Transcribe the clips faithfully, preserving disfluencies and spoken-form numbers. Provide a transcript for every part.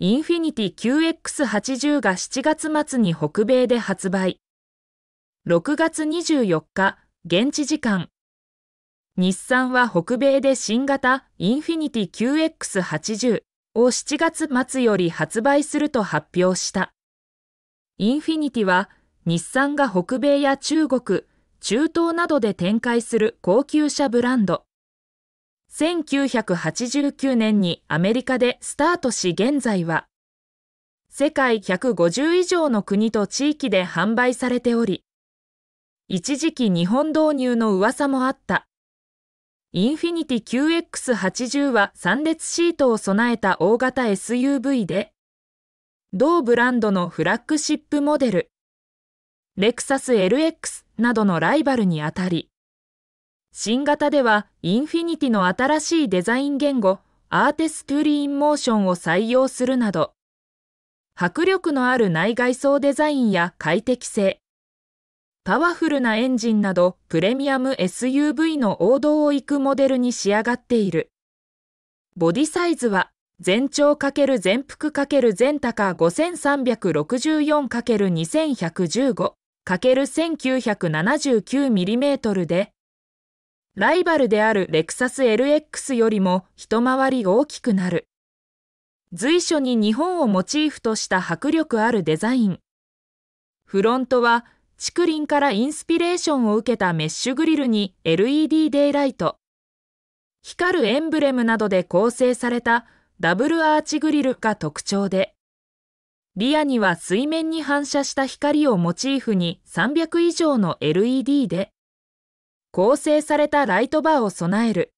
インフィニティ キューエックスはちじゅう がしちがつまつに北米で発売。ろくがつにじゅうよっか、現地時間。日産は北米で新型インフィニティ キューエックスはちじゅう をしちがつまつより発売すると発表した。インフィニティは日産が北米や中国、中東などで展開する高級車ブランド。せんきゅうひゃくはちじゅうきゅうねんにアメリカでスタートし、現在は世界ひゃくごじゅういじょうの国と地域で販売されており、一時期日本導入の噂もあった。インフィニティ キューエックスはちじゅう はさん列シートを備えた大型 エスユーブイ で、同ブランドのフラッグシップモデル、レクサス エルエックス などのライバルにあたり、新型ではインフィニティの新しいデザイン言語 Artistry in Motion を採用するなど、迫力のある内外装デザインや快適性、パワフルなエンジンなどプレミアム エスユーブイ の王道を行くモデルに仕上がっている。ボディサイズは全長×全幅×全高 ごせんさんびゃくろくじゅうよん かけるにせんひゃくじゅうご かけるせんきゅうひゃくななじゅうきゅうミリメートル で、ライバルであるレクサス エルエックス よりも一回り大きくなる。随所に日本をモチーフとした迫力あるデザイン。フロントは竹林からインスピレーションを受けたメッシュグリルに エルイーディー デイライト、光るエンブレムなどで構成されたダブルアーチグリルが特徴で、リアには水面に反射した光をモチーフにさんびゃくいじょうの エルイーディー で構成されたライトバーを備える。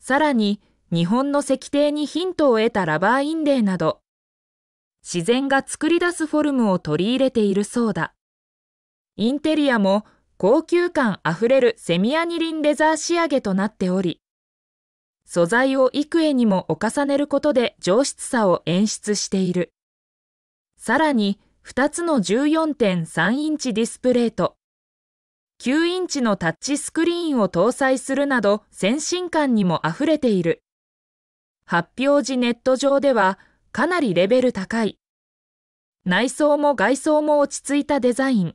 さらに日本の石庭にヒントを得たラバーインレイなど、自然が作り出すフォルムを取り入れているそうだ。インテリアも高級感あふれるセミアニリンレザー仕上げとなっており、素材を幾重にも重ねることで上質さを演出している。さらにふたつの じゅうよんてんさんインチディスプレイときゅうインチのタッチスクリーンを搭載するなど、先進感にもあふれている。発表時ネット上ではかなりレベル高い。内装も外装も落ち着いたデザイン。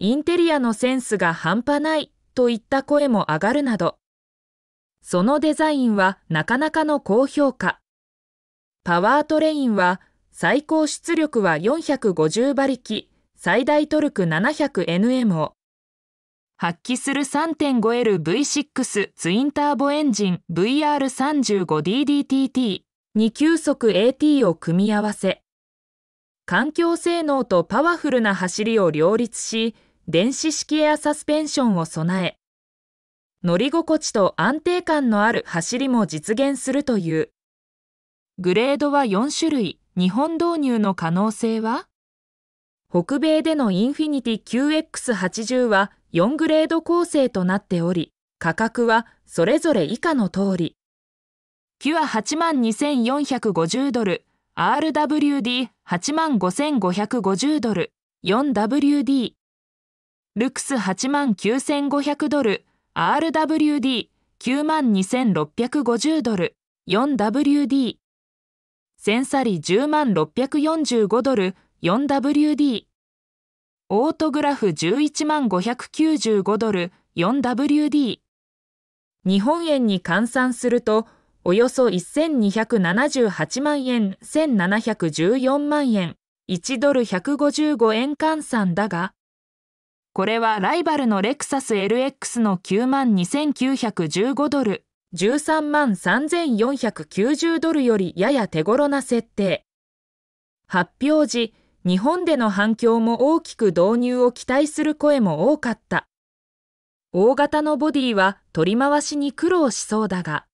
インテリアのセンスが半端ないといった声も上がるなど、そのデザインはなかなかの高評価。パワートレインは最高出力はよんひゃくごじゅうばりき、最大トルク ななひゃくニュートンメートル を発揮する さんてんごエルブイシックス ツインターボエンジン ブイアールさんじゅうごディーディーティーティー にきゅうそくエーティー を組み合わせ、環境性能とパワフルな走りを両立し、電子式エアサスペンションを備え、乗り心地と安定感のある走りも実現するという。グレードはよんしゅるい、日本導入の可能性は？北米でのインフィニティ キューエックスはちじゅう はよんグレード構成となっており、価格はそれぞれ以下の通り。キュア はちまんにせんよんひゃくごじゅうドル、アールダブリューディー はちまんごせんごひゃくごじゅうドル、フォーダブリューディー、ルクス はちまんきゅうせんごひゃくドル、アールダブリューディー きゅうまんにせんろっぴゃくごじゅうドル、フォーダブリューディー、センサリじゅうまんろっぴゃくよんじゅうごドル、フォーダブリューディー、オートグラフじゅういちまんごひゃくきゅうじゅうごドル、フォーダブリューディー、日本円に換算するとおよそせんにひゃくななじゅうはちまんえん、せんななひゃくじゅうよんまんえん、いちドルひゃくごじゅうごえん換算だが、これはライバルのレクサス エルエックス の きゅうまんにせんきゅうひゃくじゅうごドル、じゅうさんまんさんぜんよんひゃくきゅうじゅうドルよりやや手頃な設定。発表時、日本での反響も大きく導入を期待する声も多かった。大型のボディは取り回しに苦労しそうだが、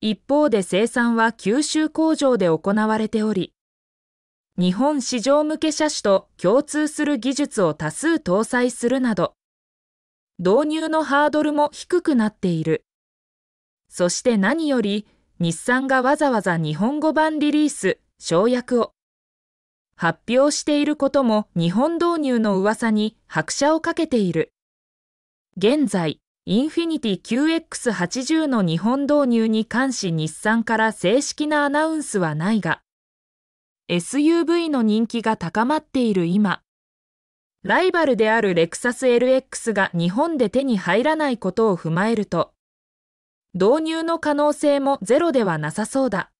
一方で生産は九州工場で行われており、日本市場向け車種と共通する技術を多数搭載するなど、導入のハードルも低くなっている。そして何より、日産がわざわざ日本語版リリース、省略を発表していることも日本導入の噂に拍車をかけている。現在、インフィニティ キューエックスはちじゅう の日本導入に関し日産から正式なアナウンスはないが、エスユーブイ の人気が高まっている今、ライバルであるレクサス エルエックス が日本で手に入らないことを踏まえると、導入の可能性もゼロではなさそうだ。